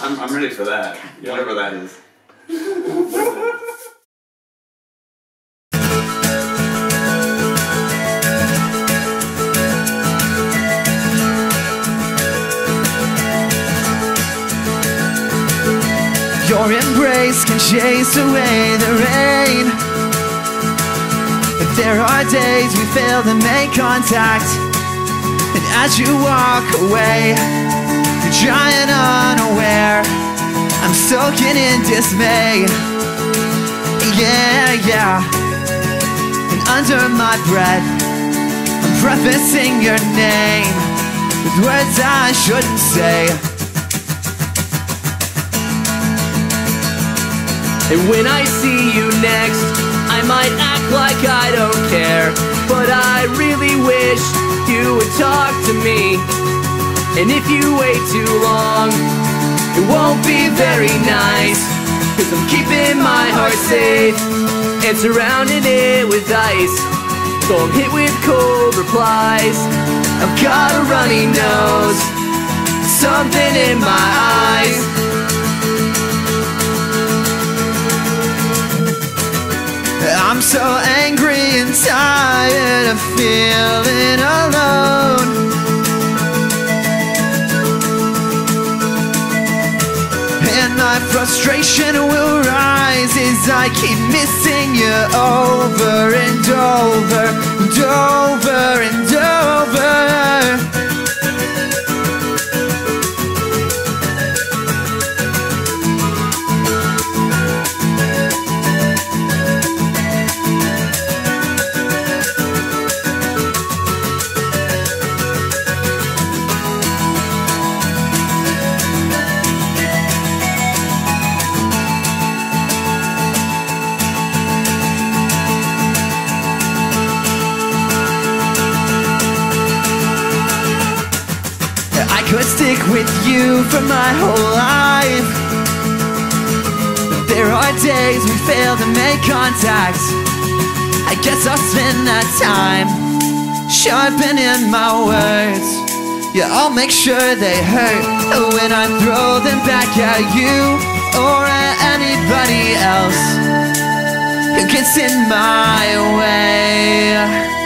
I'm ready for that, whatever that is. Your embrace can chase away the rain. But there are days we fail to make contact. And as you walk away, you're dry and unaware. I'm soaking in dismay. Yeah, yeah. And under my breath, I'm prefacing your name with words I shouldn't say. And when I see you next, I might act like I don't care, but I really wish you would talk to me. And if you wait too long, it won't be very nice, 'cause I'm keeping my heart safe and surrounding it with ice. So I'm hit with cold replies. I've got a runny nose, something in my eyes. I'm so angry and tired of feeling alone. And my frustration will rise as I keep missing you over and over and over and could stick with you for my whole life. But there are days we fail to make contact. I guess I'll spend that time sharpening my words. Yeah, I'll make sure they hurt when I throw them back at you or at anybody else who gets in my way.